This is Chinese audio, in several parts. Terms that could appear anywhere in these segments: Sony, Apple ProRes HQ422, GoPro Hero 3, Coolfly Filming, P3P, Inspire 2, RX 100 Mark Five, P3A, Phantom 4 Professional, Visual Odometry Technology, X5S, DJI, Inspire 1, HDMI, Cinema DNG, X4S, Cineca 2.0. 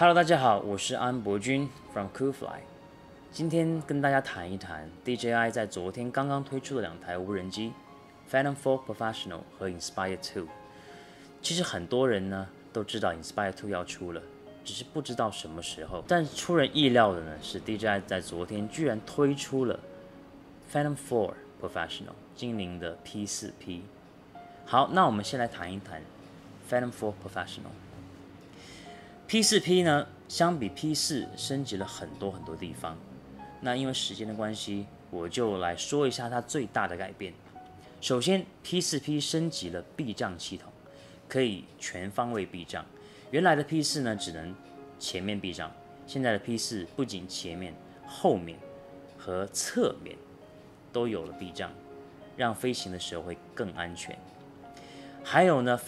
Hello， 大家好，我是安博君 from Coolfly。今天跟大家谈一谈 DJI 在昨天刚刚推出的两台无人机 Phantom 4 Professional 和 Inspire 2。其实很多人呢都知道 Inspire 2 要出了，只是不知道什么时候。但出人意料的呢是 DJI 在昨天居然推出了 Phantom 4 Professional 精灵的 P4P。好，那我们先来谈一谈 Phantom 4 Professional。 P4P 呢，相比 P4 升级了很多地方。那因为时间的关系，我就来说一下它最大的改变。首先 ，P4P 升级了避障系统，可以全方位避障。原来的 P4 呢，只能前面避障，现在的 P4 不仅前面、后面和侧面都有了避障，让飞行的时候会更安全。还有呢，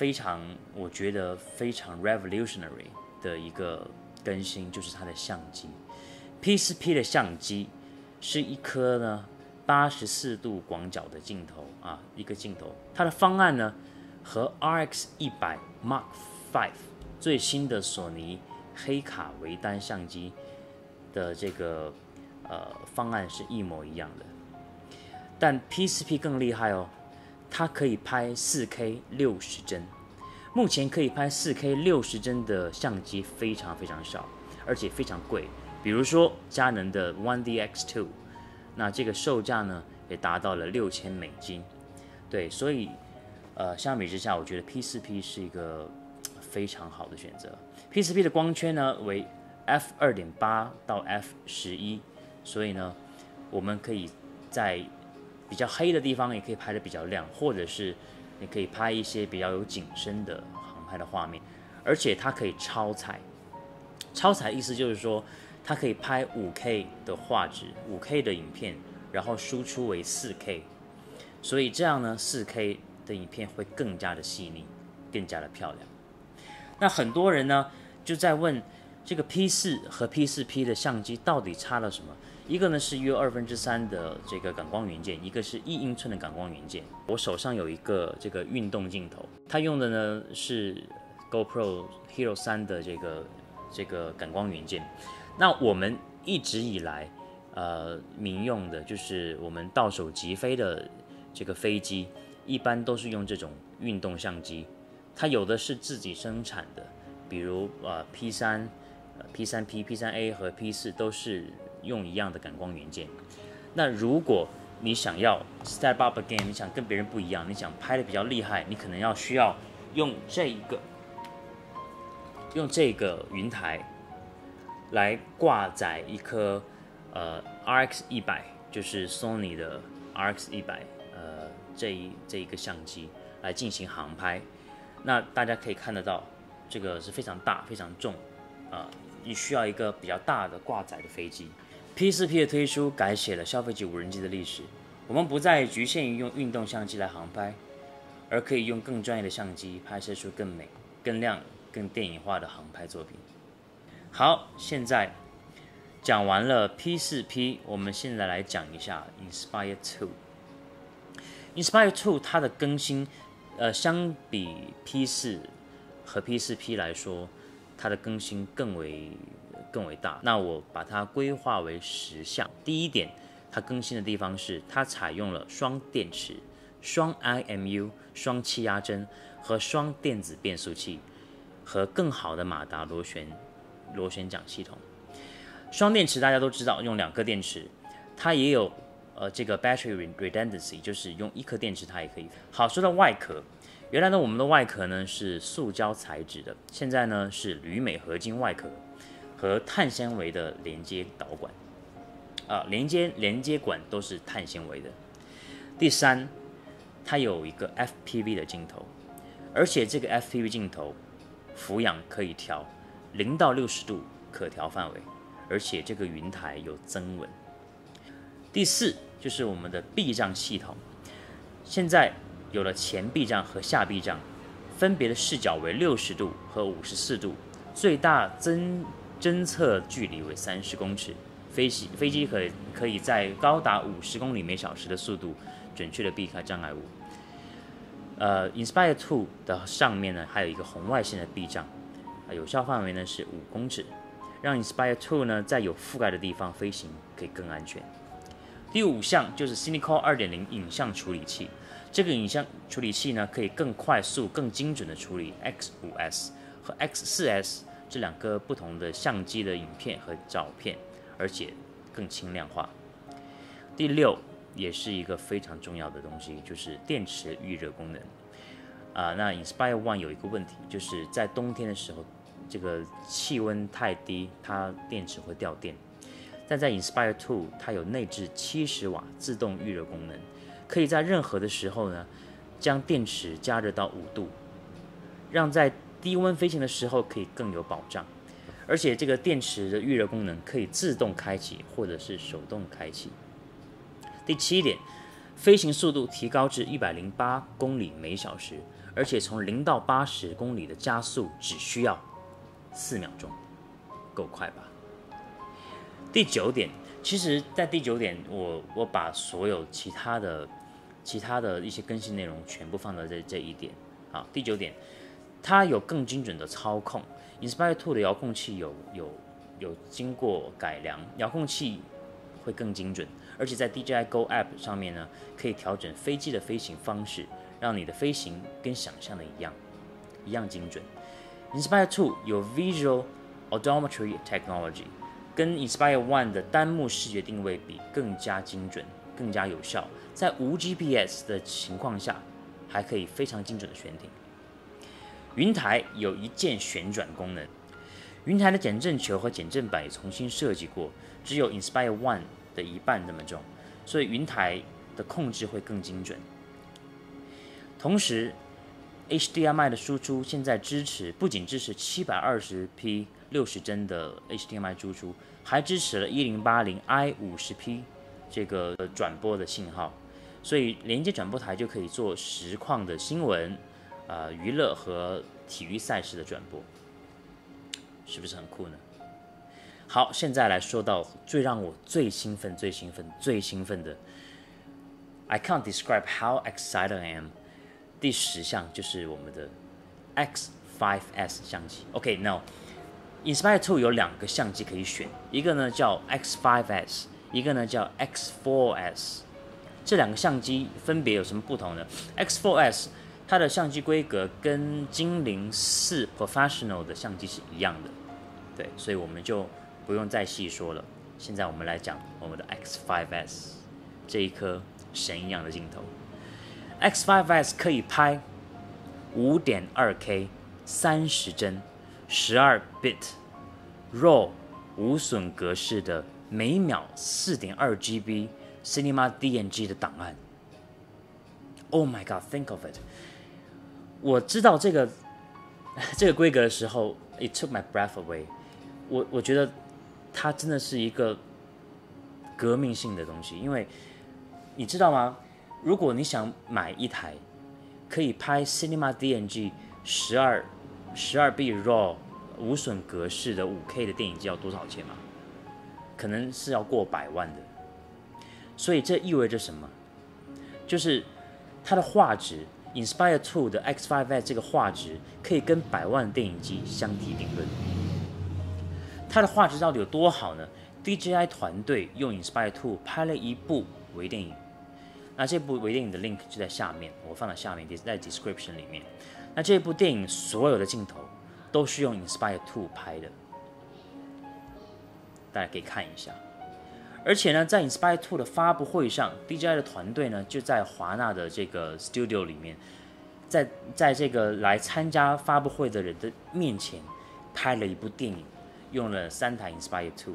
我觉得非常 revolutionary。 的一个更新就是它的相机 ，P4P 的相机是一颗呢84度广角的镜头啊，一个镜头。它的方案呢和 RX 100 Mark Five 最新的索尼黑卡微单相机的这个方案是一模一样的，但 P4P 更厉害哦，它可以拍 4K 60帧。 目前可以拍 4K 60帧的相机非常少，而且非常贵。比如说佳能的 1DX2， 那这个售价呢也达到了$6000。对，所以相比之下，我觉得 P4P 是一个非常好的选择。P4P 的光圈呢为 f2.8 到 f11， 所以呢我们可以在比较黑的地方也可以拍得比较亮，或者是。 你可以拍一些比较有景深的航拍的画面，而且它可以超彩。超彩意思就是说，它可以拍 5K 的画质、5K 的影片，然后输出为 4K， 所以这样呢， 4K 的影片会更加的细腻，更加的漂亮。那很多人呢就在问，这个 P4 和 P4P 的相机到底差了什么？ 一个呢是约3/2的这个感光元件，一个是1英寸的感光元件。我手上有一个这个运动镜头，它用的呢是 GoPro Hero 3的这个感光元件。那我们一直以来民用的，就是我们到手即飞的这个飞机，一般都是用这种运动相机。它有的是自己生产的，比如P3、P3P、P3A 和 P4 都是。 用一样的感光元件，那如果你想要 step up again， 你想跟别人不一样，你想拍的比较厉害，你可能需要用这个云台来挂载一颗RX 100， 就是 Sony 的 RX 100， 这一个相机来进行航拍。那大家可以看得到，这个是非常大、非常重啊。你需要一个比较大的挂载的飞机。P4P 的推出改写了消费级无人机的历史。我们不再局限于用运动相机来航拍，而可以用更专业的相机拍摄出更美、更亮、更电影化的航拍作品。好，现在讲完了 P4P， 我们现在来讲一下 Inspire 2。Inspire 2它的更新，相比 P4 和 P4P 来说。 它的更新更为大，那我把它规划为10项。第一点，它更新的地方是它采用了双电池、双 IMU、双气压针和双电子变速器，和更好的马达螺旋桨系统。双电池大家都知道，用2颗电池，它也有这个 battery redundancy， 就是用1颗电池它也可以。好，说到外壳。 原来呢，我们的外壳呢是塑胶材质的，现在呢是铝镁合金外壳和碳纤维的连接导管，连接管都是碳纤维的。第3，它有一个 FPV 的镜头，而且这个 FPV 镜头俯仰可以调0到60度可调范围，而且这个云台有增稳。第4就是我们的避障系统，现在。 有了前避障和下避障，分别的视角为60度和54度，最大侦测距离为30公尺。飞机可以在高达50公里每小时的速度，准确的避开障碍物。Inspire 2的上面呢还有一个红外线的避障，有效范围呢是5公尺，让 Inspire 2 呢在有覆盖的地方飞行可以更安全。第5项就是 Cineca 2.0 影像处理器，这个影像处理器呢可以更快速、更精准的处理 X5S 和 X4S 这两个不同的相机的影片和照片，而且更轻量化。第6也是一个非常重要的东西，就是电池预热功能。那 Inspire 1 有一个问题，就是在冬天的时候，这个气温太低，它电池会掉电。但在 Inspire 2， 它有内置70瓦自动预热功能，可以在任何的时候呢，将电池加热到5度，让在低温飞行的时候可以更有保障。而且这个电池的预热功能可以自动开启或者是手动开启。第7点，飞行速度提高至108公里每小时，而且从0到80公里的加速只需要4秒钟，够快吧？第9点，其实，在第9点，我把所有其他的一些更新内容全部放到这一点。好，第9点，它有更精准的操控。Inspire 2的遥控器有经过改良，遥控器会更精准，而且在 DJI Go App 上面呢，可以调整飞机的飞行方式，让你的飞行跟想象的一样精准。Inspire 2有 Visual Odometry Technology。跟 Inspire 1 的单目视觉定位比更加精准，更加有效，在无 GPS 的情况下，还可以非常精准的悬停。云台有一键旋转功能，云台的减震球和减震板也重新设计过，只有 Inspire 1 的一半那么重，所以云台的控制会更精准。同时 ，HDMI 的输出现在不仅支持720p。60帧的 HDMI 输出，还支持了 1080i 50p 这个转播的信号，所以连接转播台就可以做实况的新闻、娱乐和体育赛事的转播，是不是很酷呢？好，现在来说到最让我最兴奋的 ，I can't describe how excited I am。第10项就是我们的 X5S 相机。OK，now。Inspire 2有2个相机可以选，一个呢叫 X5S， 一个呢叫 X4S。这2个相机分别有什么不同呢 ？X4S 它的相机规格跟精灵4 Professional 的相机是一样的，对，所以我们就不用再细说了。现在我们来讲我们的 X5S 这一颗神一样的镜头。X5S 可以拍 5.2K 30帧。12-bit RAW 无损格式的每秒 4.2GB Cinema DNG 的档案。Oh my god, think of it！ 我知道这个规格的时候 ，it took my breath away。我觉得它真的是一个革命性的东西，因为你知道吗？如果你想买一台可以拍 Cinema DNG 12B RAW 无损格式的 5K 的电影机要多少钱吗？可能是要过100万的。所以这意味着什么？就是它的画质 ，Inspire 2 的 X5S 这个画质可以跟100万电影机相提并论。它的画质到底有多好呢 ？DJI 团队用 Inspire 2 拍了一部微电影，那这部微电影的 link 就在下面，我放在下面在 description 里面。那这部电影所有的镜头都是用 Inspire 2 拍的，大家可以看一下。而且呢，在 Inspire 2 的发布会上 ，DJI 的团队呢就在华纳的这个 studio 里面，在这个来参加发布会的人的面前拍了一部电影，用了3台 Inspire 2，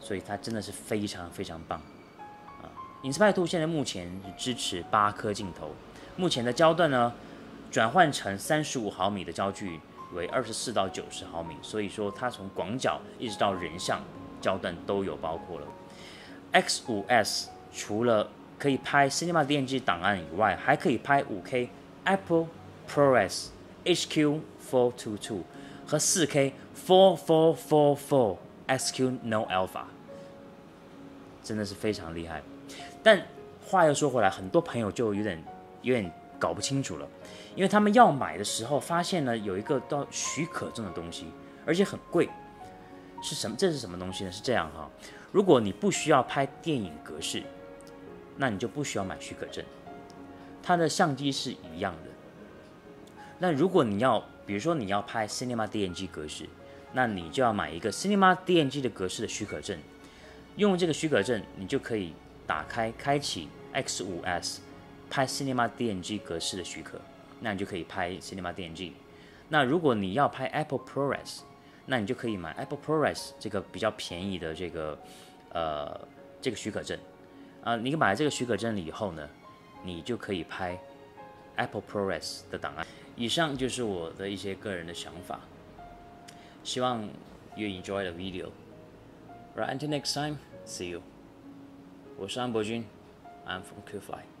所以它真的是非常非常棒。Inspire 2 现在目前支持8颗镜头，目前的焦段呢，转换成35毫米的焦距为24到90毫米，所以说它从广角一直到人像焦段都有包括了。X5S 除了可以拍 Cinema DNG 档案以外，还可以拍 5K Apple ProRes HQ422 和 4K 4444 SQ No Alpha， 真的是非常厉害。但话又说回来，很多朋友就有点搞不清楚了。因为他们要买的时候发现呢有一个到许可证的东西，而且很贵。是什么？这是什么东西呢？是这样哈，如果你不需要拍电影格式，那你就不需要买许可证，它的相机是一样的。那如果你要，比如说你要拍 Cinema DNG 格式，那你就要买一个 Cinema DNG 的格式的许可证，用这个许可证，你就可以打开开启 X5S 拍 Cinema DNG 格式的许可，那你就可以拍 Cinema DNG。那如果你要拍 Apple ProRes， 那你就可以买 Apple ProRes 这个比较便宜的这个许可证啊，你买了这个许可证了以后呢，你就可以拍 Apple ProRes 的档案。以上就是我的一些个人的想法，希望 you enjoy the video. Right, until next time, see you. 我是安博君 ，I'm from Coolfly.